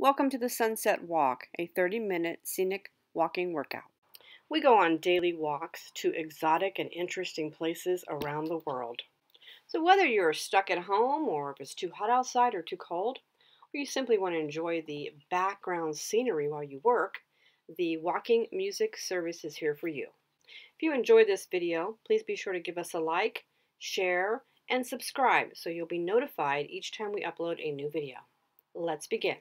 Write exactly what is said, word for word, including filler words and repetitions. Welcome to the Sunset Walk, a thirty minute scenic walking workout. We go on daily walks to exotic and interesting places around the world. So whether you're stuck at home, or if it's too hot outside or too cold, or you simply want to enjoy the background scenery while you work, the Walking Music Service is here for you. If you enjoyed this video, please be sure to give us a like, share, and subscribe so you'll be notified each time we upload a new video. Let's begin.